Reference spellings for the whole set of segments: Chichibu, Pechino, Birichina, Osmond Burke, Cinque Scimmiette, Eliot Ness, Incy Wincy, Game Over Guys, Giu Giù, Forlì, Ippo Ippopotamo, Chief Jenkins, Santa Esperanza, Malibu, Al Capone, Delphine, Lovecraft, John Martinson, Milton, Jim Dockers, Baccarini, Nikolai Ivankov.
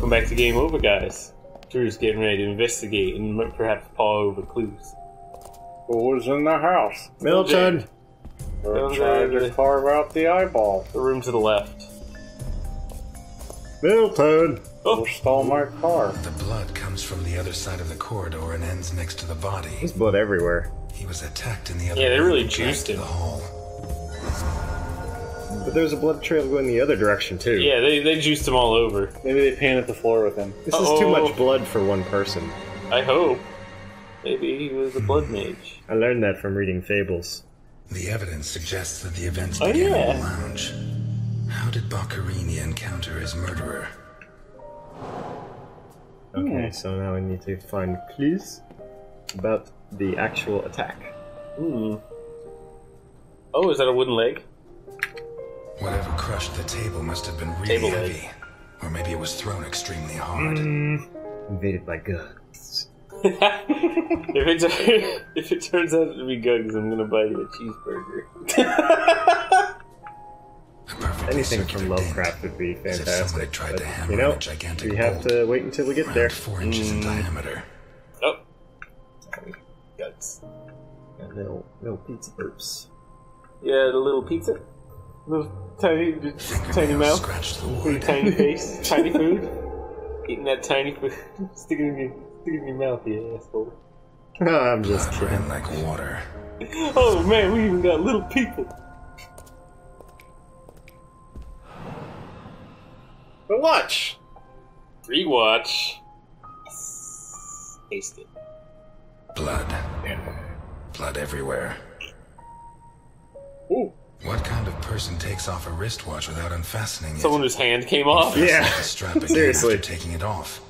Welcome back to Game Over Guys. Drew's getting ready to investigate and perhaps paw over clues. Who's in the house? Milton! We're trying to carve out the eyeball. The room to the left. Milton! Oh. You stole my car. The blood comes from the other side of the corridor and ends next to the body. There's blood everywhere. He was attacked in the other. Yeah, they really juiced him. The hole. But there's a blood trail going the other direction too. Yeah, they juiced him all over. Maybe they painted the floor with him. This is too much blood for one person. I hope. Maybe he was a blood mage. I learned that from reading fables. The evidence suggests that the events began in the lounge. How did Baccarini encounter his murderer? Okay, so now we need to find clues about the actual attack. Hmm. Oh, is that a wooden leg? Whatever crushed the table must have been really heavy. Or maybe it was thrown extremely hard. Invaded by gugs. if it turns out to be gugs, I'm gonna buy you a cheeseburger. Anything from Lovecraft would be fantastic. Tried to hammer, you know, we have to wait until we get there. 4 inches in diameter. Oh. Guts. And little pizza burps. Yeah, the little pizza. Little tiny mouth. Little tiny face. Tiny food. Eating that tiny food. Stick it in your mouth, you asshole. I'm just kidding. Like water. Oh man, we even got little people. Watch! Rewatch. Taste it. Blood. Yeah. Blood everywhere. Ooh. What kind of person takes off a wristwatch without unfastening it? Someone whose hand came off? Yeah. Seriously. After taking it off.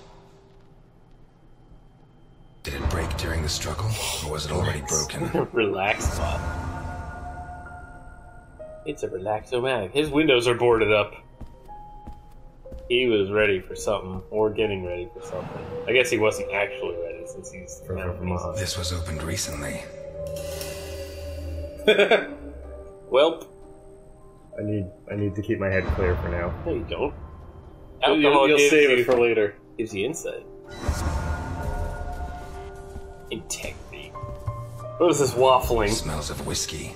Did it break during the struggle, or was it already broken? Relax, Bob. It's a relaxomatic. His windows are boarded up. He was ready for something, or getting ready for something. I guess he wasn't actually ready since he's from this was opened recently. Welp. I need to keep my head clear for now. No, you don't. Alcohol you'll save it for later. Gives you insight. Integrity. What is this waffling? Smells of whiskey.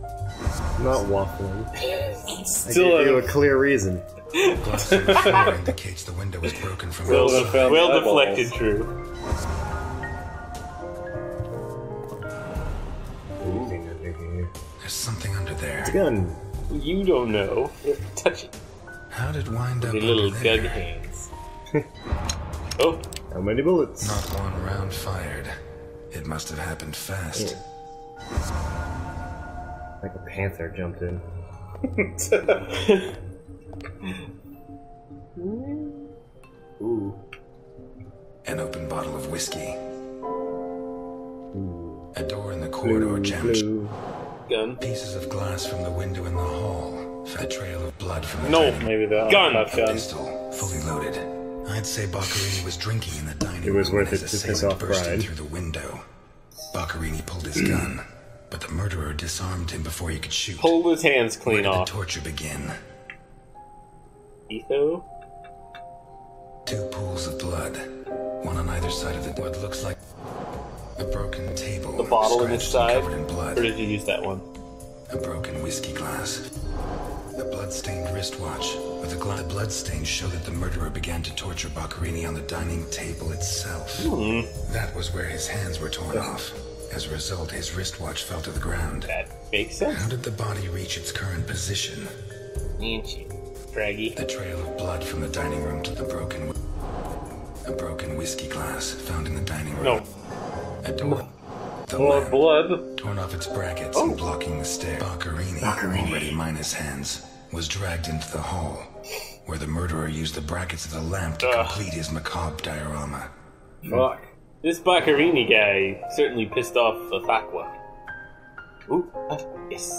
Not waffling. Still I gave you a clear reason. The indicates the window was broken from outside. Well deflected, Drew. There's something under there. It's a gun. You don't know. You have to touch it. How did wind up? Your little gun hands. Oh. How many bullets? Not one round fired. It must have happened fast. Yeah. Like a panther jumped in. Ooh. An open bottle of whiskey. Ooh. A door in the corridor jammed. Gun. Pieces of glass from the window in the hall. A trail of blood from the gun. A pistol, fully loaded. I'd say Baccarini was drinking in the dining room. It was worth it to piss off Bride. Through the window. Baccarini pulled his gun. But the murderer disarmed him before he could shoot. Pulled his hands clean off. Where did the torture begin? Etho? Two pools of blood. One on either side of the blood looks like a broken table. The bottle on each side? In blood. Or did you use that one? A broken whiskey glass. A blood-stained wristwatch. With the blood-stains show that the murderer began to torture Baccarini on the dining table itself. That was where his hands were torn off. As a result, his wristwatch fell to the ground. That makes sense. How did the body reach its current position? Fraggy. The trail of blood from the dining room to the broken... A broken whiskey glass found in the dining room. A door. The lamp, blood. Torn off its brackets and blocking the stair. Baccarini, already minus hands, was dragged into the hall, where the murderer used the brackets of the lamp to complete his macabre diorama. Fuck. This Baccarini guy certainly pissed off the Fakwa. Ooh, yes.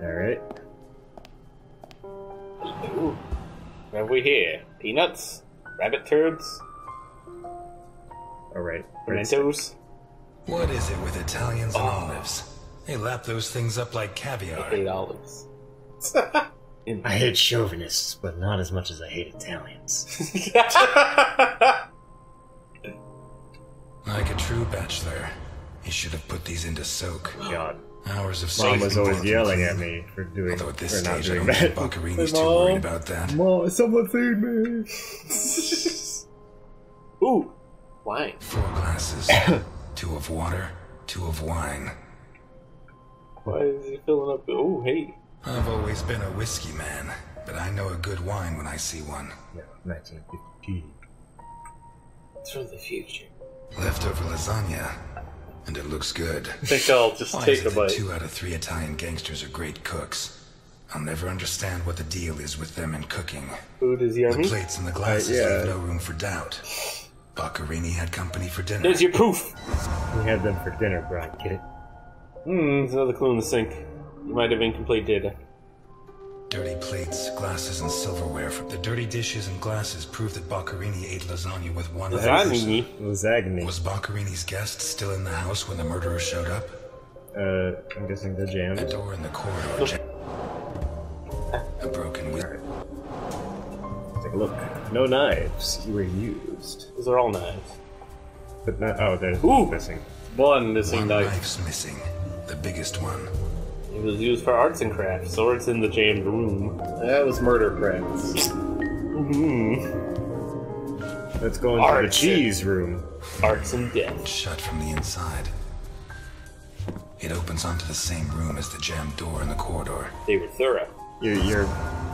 Alright. Ooh. What have we here? Peanuts? Rabbit turds? Alright. Pimentos? What is it with Italians and olives? They lap those things up like caviar. I hate olives. I hate chauvinists, but not as much as I hate Italians. Like a true bachelor, he should have put these into soak. God. Hours of Mom was always yelling at me for doing that. Although at this stage, I don't think Baccarini's too worried about that. Mom, someone feed me. Ooh, wine. 4 glasses, 2 of water, 2 of wine. Why is he filling up? Oh, hey. I've always been a whiskey man, but I know a good wine when I see one. Yeah, 1952. It's from the future. Leftover lasagna, and it looks good. I think I'll just take a bite. 2 out of 3 Italian gangsters are great cooks. I'll never understand what the deal is with them in cooking. Food is yummy. The plates and the glasses leave no room for doubt. Baccarini had company for dinner. There's your proof. We had them for dinner, Brian. Get it? Hmm, there's another clue in the sink. You might have incomplete data. Dirty plates, glasses, and silverware from the dirty dishes and glasses prove that Baccarini ate lasagna with one other person. Lasagna. Was Baccarini's guest still in the house when the murderer showed up? I'm guessing they're jammed. A door in the corridor. A broken window. Right. Take a look. No knives were used. Those are all knives. But not. Oh, there's one missing. One missing knife. One knife's missing. The biggest one. It was used for arts and crafts, swords in the jammed room. That was murder crafts. Mm-hmm. Let's go into the cheese room. Arts and death. Shut from the inside. It opens onto the same room as the jammed door in the corridor. They were thorough. You're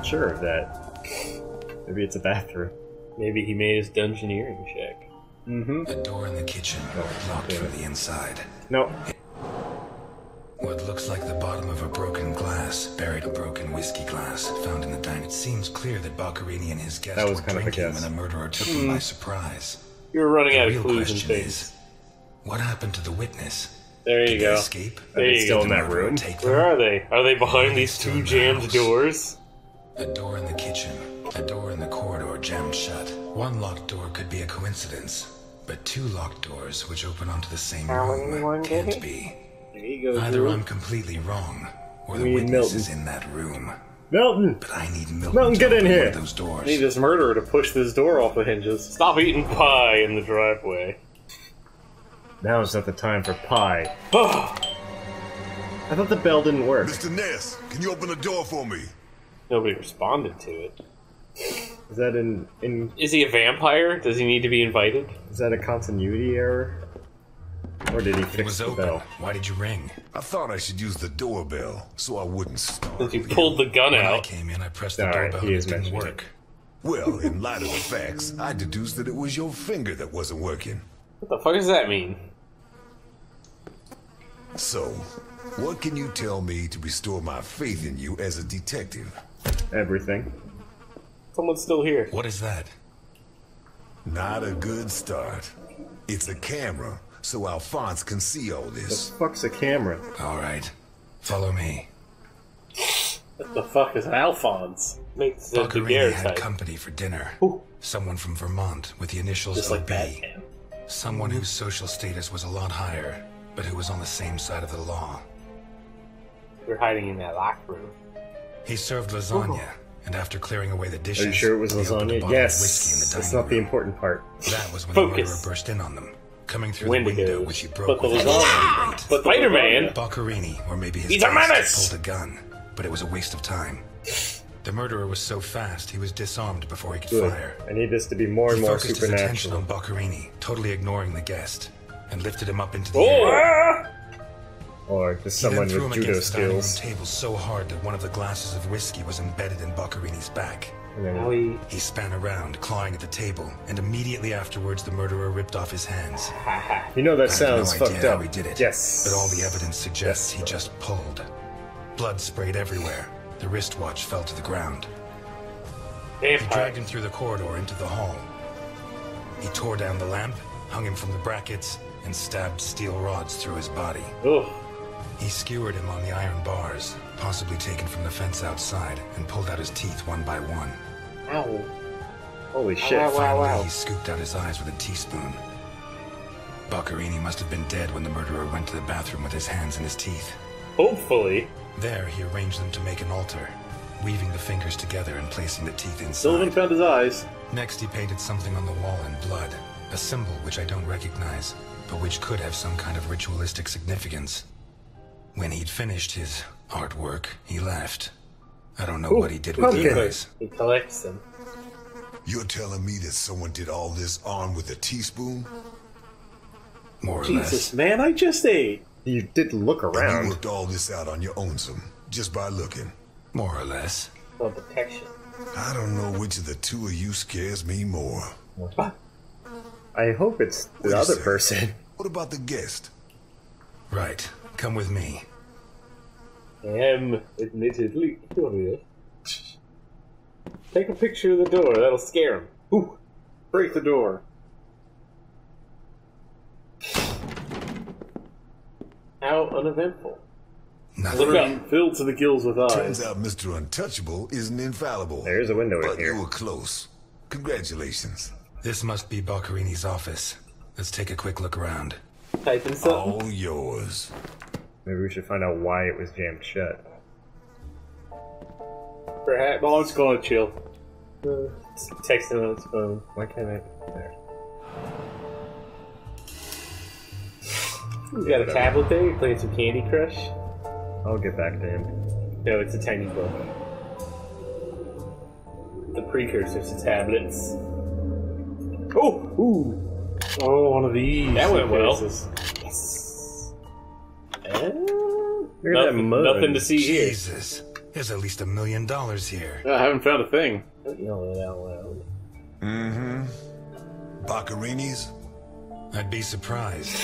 sure of that? Maybe it's a bathroom. Maybe he made his dungeoneering check. Mm-hmm. A door in the kitchen, locked from the inside. No. What looks like the bottom of a broken glass, buried a broken whiskey glass, found in the dining. It seems clear that Baccarini and his guest were drinking when the murderer took them by surprise. You were running out of clues and things. What happened to the witness? There you go. Escape? There you go. In that room. Where are they? Are they behind these 2 jammed doors? A door in the kitchen, a door in the corridor jammed shut. 1 locked door could be a coincidence, but 2 locked doors which open onto the same room can't be. There you go, either I'm completely wrong, or the witness is in that room. Milton! But I need Milton. Milton, get in here! Those doors. I need this murderer to push this door off the hinges. Stop eating pie in the driveway. Now's not the time for pie. Oh. I thought the bell didn't work. Mr. Ness, can you open the door for me? Nobody responded to it. Is that Is he a vampire? Does he need to be invited? Is that a continuity error? Or did he fix it was the open. Bell? Why did you ring? I thought I should use the doorbell so I wouldn't startle you. You pulled the gun out. I came in, I pressed the doorbell and it didn't work. Well, in light of the facts, I deduced that it was your finger that wasn't working. What the fuck does that mean? So, what can you tell me to restore my faith in you as a detective? Everything. Someone's still here. What is that? Not a good start. It's a camera. So Alphonse can see all this. The fuck's a camera? Alright, follow me. What the fuck is Alphonse? Makes the Baccarini had company for dinner. Ooh. Someone from Vermont with the initials OB. Like someone whose social status was a lot higher, but who was on the same side of the law. We're hiding in that locked room. He served lasagna, and after clearing away the dishes... Are you sure it was lasagna? Yes, that's not the important part. That was when the murderer burst in on them. Coming through the window, which he broke with Spider-Man. Baccarini, or maybe his guest, pulled a gun, but it was a waste of time. The murderer was so fast he was disarmed before he could fire. I need this to be more and more supernatural. He focused his attention on Baccarini, totally ignoring the guest, and lifted him up into the air. Or just someone with judo skills. He threw him against the dining room table so hard that one of the glasses of whiskey was embedded in Baccarini's back. He span around, clawing at the table, and immediately afterwards the murderer ripped off his hands. You know that sounds fucked up. He did it, yes. But all the evidence suggests he just pulled. Blood sprayed everywhere. The wristwatch fell to the ground. He dragged him through the corridor into the hall. He tore down the lamp, hung him from the brackets, and stabbed steel rods through his body. Ugh. He skewered him on the iron bars, possibly taken from the fence outside, and pulled out his teeth one by one. Ow. Holy shit. Wow, wow, wow. Finally, he scooped out his eyes with a teaspoon. Baccarini must have been dead when the murderer went to the bathroom with his hands in his teeth. Hopefully. There, he arranged them to make an altar. weaving the fingers together and placing the teeth inside. Sullivan found his eyes. Next, he painted something on the wall in blood, a symbol which I don't recognize, but which could have some kind of ritualistic significance. When he'd finished his artwork, he left. I don't know what he did with the eyes. He collects them. You're telling me that someone did all this armed with a teaspoon? More or less. Jesus, man, I just ate. You didn't look around. And you worked all this out on your own, just by looking. More or less. Well, detection. I don't know which of the two of you scares me more. What? I hope it's the other person. What about the guest? Right. Come with me. I am admittedly curious. Take a picture of the door. That'll scare him. Ooh! Break the door. How uneventful. Nothing. Filled to the gills with eyes. Turns out Mr. Untouchable isn't infallible. There's a window in here. But you were close. Congratulations. This must be Baccarini's office. Let's take a quick look around. Type in something. All yours. Maybe we should find out why it was jammed shut. Perhaps. Oh, it's going to chill. It's texting on its phone. Why can't I? There. He's got a tablet there. You're playing some Candy Crush. I'll get back to him. No, it's a tiny book. The precursor to tablets. Oh! Ooh! Oh, one of these. That went well. Yes. Look at that mug. Nothing to see here. Jesus. There's at least $1 million here. I haven't found a thing. Don't yell it out loud. Mm-hmm. Baccarini's? I'd be surprised.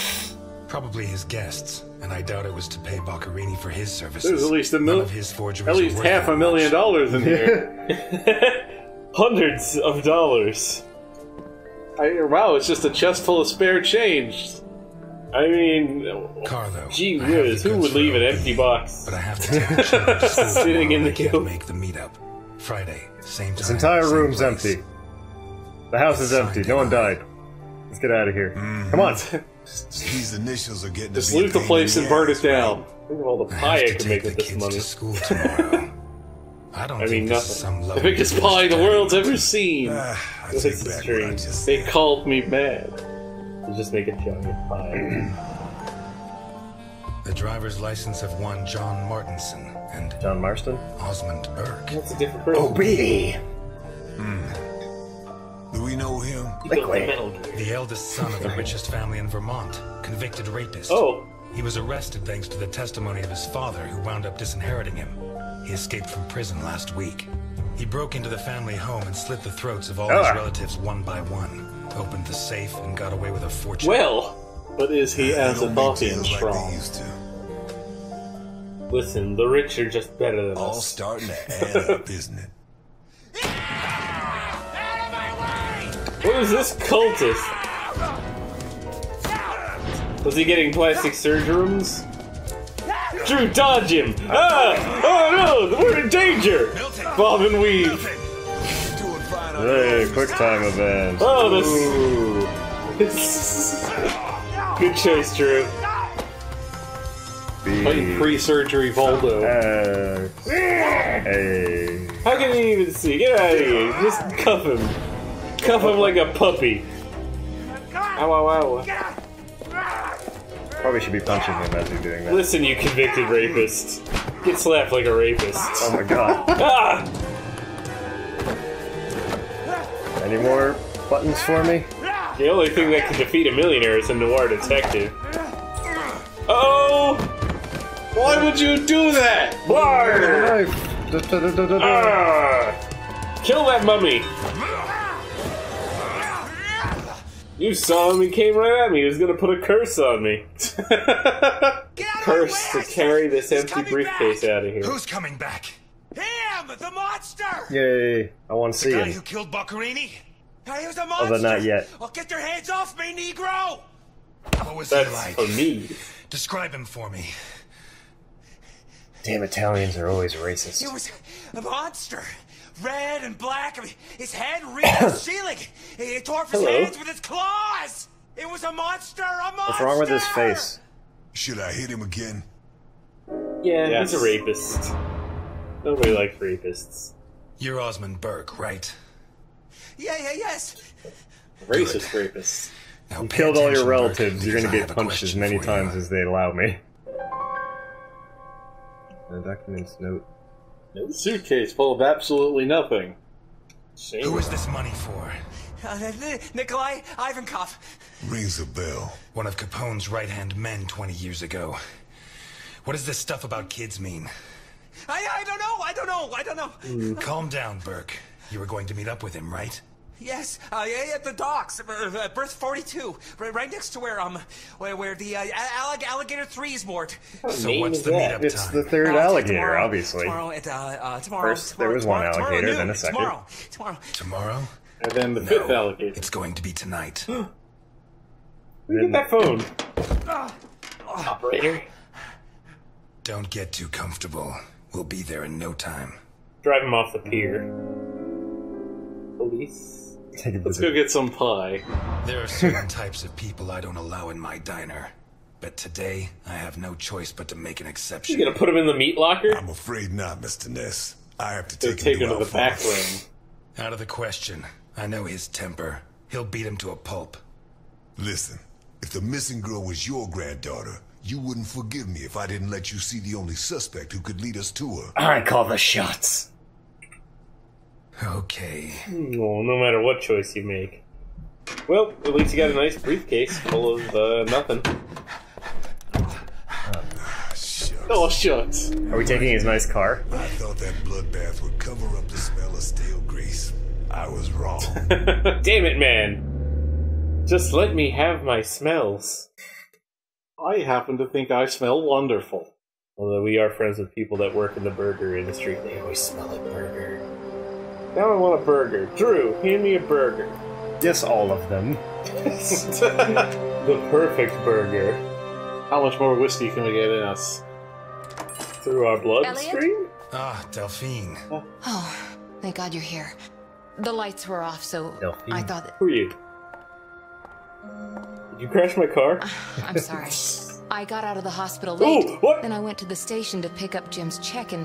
Probably his guests, and I doubt it was to pay Baccarini for his services. There's at least $1 million in here. Hundreds of dollars. Wow, it's just a chest full of spare change. I mean, Carlo, gee whiz, who would leave an empty box? But I have to take sitting in the kitchen. Make the meetup Friday, same time. This entire room's empty. The house is empty. No one died. Let's get out of here. Come on. These initials are getting just loot the place and burn it down. Think of all the pie I can make with this money. To school tomorrow. I mean, nothing. The biggest pie the world's ever seen. This is true. They called me mad. They just make a giant pie. The driver's license of one John Martinson and John Marston, Osmond Burke. That's a different person. Do we know him? The eldest son of the richest family in Vermont, convicted rapist. Oh. He was arrested thanks to the testimony of his father, who wound up disinheriting him. He escaped from prison last week. He broke into the family home and slit the throats of all his relatives one by one, opened the safe, and got away with a fortune. Well, but is he as a mafia strong? Listen, the rich are just better than us. All starting to add up, isn't it? What is this cultist? Was he getting plastic surgerums? Drew, dodge him! Ah! Oh no! We're in danger! Bob and weave! Hey, quick time event. Oh, this... Good choice, Drew. Fighting pre-surgery Voldo. Hey. How can you even see? Get out of here! Just cuff him. Cuff him like a puppy. Ow, ow, ow. Probably should be punching him as he's doing that. Listen, you convicted rapist. Get slapped like a rapist. Oh my god. Ah! Any more buttons for me? The only thing that can defeat a millionaire is a noir detective. Oh! Why would you do that? Why? Ah! Kill that mummy! You saw him, he came right at me, he was gonna put a curse on me. Curse to carry this empty briefcase out of here. Who's coming back? Him, the monster! Yay, I wanna see him. The guy who killed Baccarini? He was a monster! Although not yet. Well, get your hands off me, Negro! What was that like? That's for me. Describe him for me. Damn, Italians are always racist. He was a monster. Red and black, I mean, his head reached the ceiling. He tore off his hands with his claws. It was a monster, a monster. What's wrong with his face? Should I hit him again? Yeah, yes. He's a rapist. Nobody likes rapists. You're Osmond Burke, right? Yeah, yeah, yes. Racist rapists. You killed all your relatives. You're gonna get punched as many times as they allow me. The documents note. No suitcase full of absolutely nothing. Same. Who is this money for? Nikolai Ivankov. Rings a bell. One of Capone's right-hand men 20 years ago. What does this stuff about kids mean? I don't know. I don't know. Calm down, Burke. You were going to meet up with him, right? Yes, yeah, at the docks, berth 42, right next to where the alligator 3 is moored. So what's the meetup time? It's the third alligator, tomorrow, obviously. Tomorrow, first there was one alligator, then a second. And then the fifth alligator. It's going to be tonight. Get that phone. Operator. Don't get too comfortable. We'll be there in no time. Drive him off the pier. Police. Let's go get some pie. There are certain types of people I don't allow in my diner. But today, I have no choice but to make an exception. You gonna put him in the meat locker? I'm afraid not, Mr. Ness. I have to take him to the back room. Out of the question. I know his temper. He'll beat him to a pulp. Listen, if the missing girl was your granddaughter, you wouldn't forgive me if I didn't let you see the only suspect who could lead us to her. I call the shots. Okay. Well, no matter what choice you make. Well, at least you got a nice briefcase full of nothing. Oh, shucks. Are we taking his nice car? I thought that bloodbath would cover up the smell of stale grease. I was wrong. Damn it, man. Just let me have my smells. I happen to think I smell wonderful. Although we are friends with people that work in the burger industry. They always smell like burger. Now I want a burger. Drew, hand me a burger. Yes, all of them. The perfect burger. How much more whiskey can we get in us? Through our bloodstream? Ah, Delphine. Oh, thank God you're here. The lights were off, so Delphine. I thought... Who are you? Did you crash my car? I'm sorry. I got out of the hospital late. Ooh, what? Then I went to the station to pick up Jim's check, and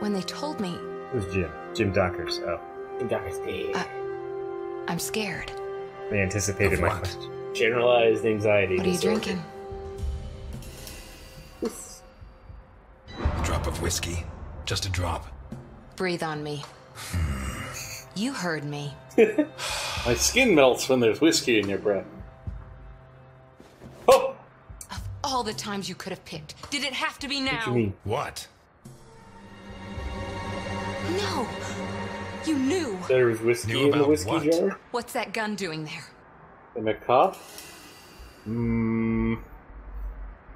when they told me... Who's Jim? Jim Dockers. Oh. Jim Dockers. I'm scared. They anticipated my question. Generalized anxiety. What are you drinking? A drop of whiskey. Just a drop. Breathe on me. You heard me. My skin melts when there's whiskey in your breath. Oh! Of all the times you could have picked, did it have to be now? What do you mean? What? No! You knew! There was whiskey in the whiskey jar? What's that gun doing there? In a cup?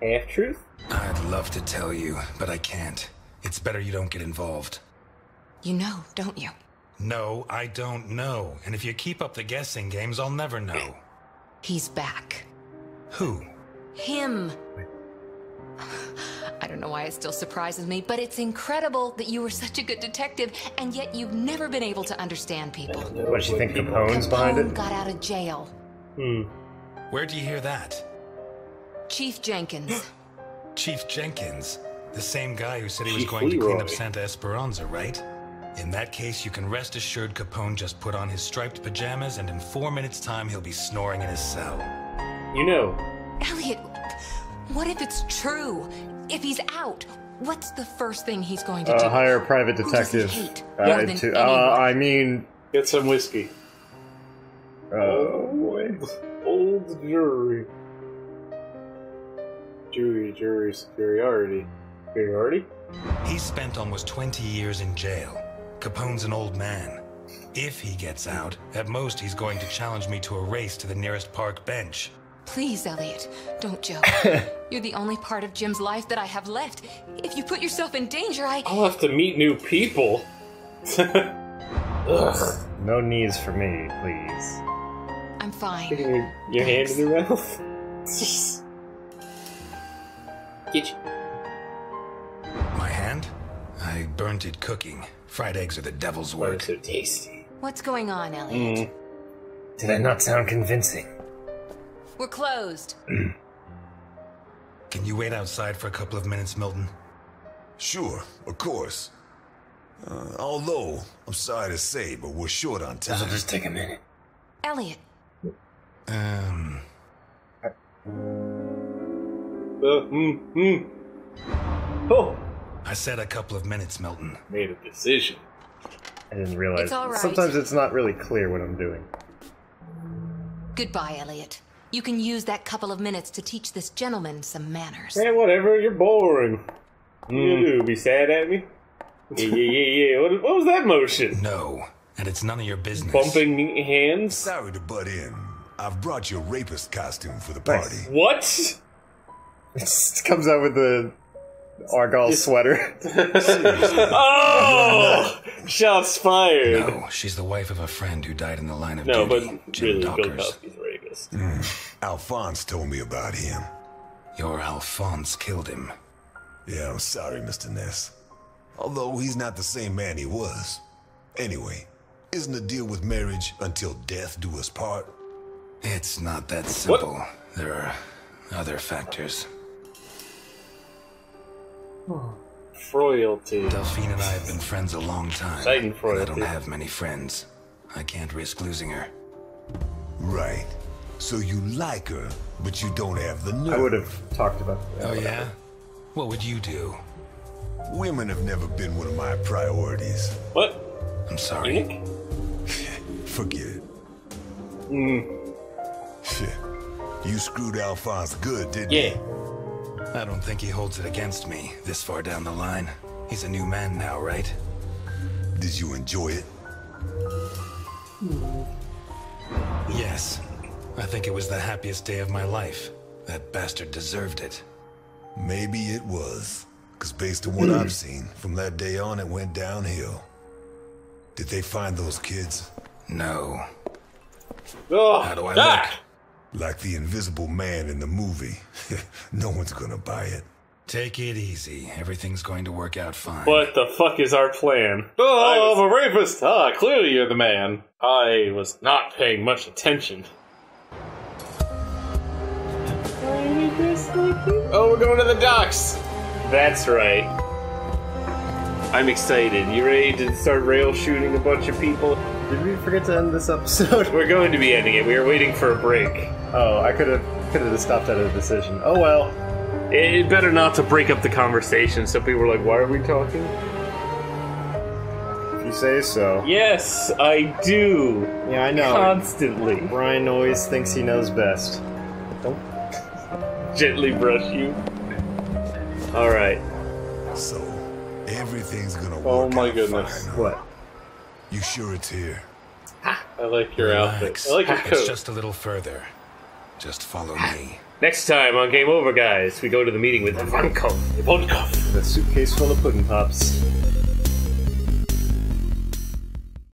Half-truth? I'd love to tell you, but I can't. It's better you don't get involved. You know, don't you? No, I don't know. And if you keep up the guessing games, I'll never know. He's back. Who? Him. Wait. I don't know why it still surprises me, but it's incredible that you were such a good detective, and yet you've never been able to understand people. What do you think, Capone's behind it? Capone got out of jail. Where do you hear that? Chief Jenkins. Chief Jenkins? The same guy who said he was going to clean up Santa Esperanza, right? In that case, you can rest assured Capone just put on his striped pajamas, and in 4 minutes' time, he'll be snoring in his cell. You know. Eliot... What if it's true? If he's out, what's the first thing he's going to do? Hire a private detective. I mean... Get some whiskey. Old jury. Jury superiority. Superiority? He spent almost 20 years in jail. Capone's an old man. If he gets out, at most he's going to challenge me to a race to the nearest park bench. Please, Eliot, don't joke. You're the only part of Jim's life that I have left. If you put yourself in danger, I'll have to meet new people. Ugh. No knees for me, please. I'm fine. Your hand in your mouth? My hand? I burnt it cooking. Fried eggs are the devil's work. So tasty. What's going on, Eliot? Did I not sound convincing? We're closed. Can you wait outside for a couple of minutes, Milton? Sure, of course. Although, I'm sorry to say, but we're short on time. This'll just take a minute. Eliot. Oh! I said a couple of minutes, Milton. Made a decision. I didn't realize. It's all right. Sometimes it's not really clear what I'm doing. Goodbye, Eliot. You can use that couple of minutes to teach this gentleman some manners. Hey, whatever. You're boring. You be sad at me? Yeah. What was that motion? No, and it's none of your business. Bumping hands? Sorry to butt in. I've brought your rapist costume for the party. Nice. What? It comes out with the Argyle sweater. Oh! Shots fired. No, she's the wife of a friend who died in the line of duty. No, but Jim Dockers. Alphonse told me about him. Your Alphonse killed him. Yeah, I'm sorry, Mr. Ness. Although he's not the same man he was. Anyway, isn't the deal with marriage until death do us part? It's not that simple. What? There are other factors. Royalty. Delphine and I have been friends a long time. I don't have many friends. I can't risk losing her. Right. So you like her, but you don't have the nerve. I would have talked about that. Oh, yeah? What would you do? Women have never been one of my priorities. What? I'm sorry. Forget it. You screwed Alphonse good, didn't you? Yeah. I don't think he holds it against me this far down the line. He's a new man now, right? Did you enjoy it? Yes. I think it was the happiest day of my life. That bastard deserved it. Maybe it was. Because based on what I've seen, from that day on it went downhill. Did they find those kids? No. Oh, how do I look? Like the invisible man in the movie. No one's gonna buy it. Take it easy. Everything's going to work out fine. What the fuck is our plan? Oh, I'm a rapist! Ah, clearly you're the man. I was not paying much attention. Oh, we're going to the docks! That's right. I'm excited. You ready to start rail shooting a bunch of people? Did we forget to end this episode? We're going to be ending it. We were waiting for a break. Oh, I could have just stopped at a decision. Oh well. It better not to break up the conversation. So people were like, "Why are we talking?" If you say so. Yes, I do. Yeah, I know. Constantly. Brian always thinks he knows best. Don't gently brush you. All right. So everything's gonna work. Oh my goodness! What? You sure it's here? I like your outfit. I like your coat. It's just a little further. Just follow me. Next time on Game Over, guys, we go to the meeting with Ivankov. The suitcase full of pudding pops.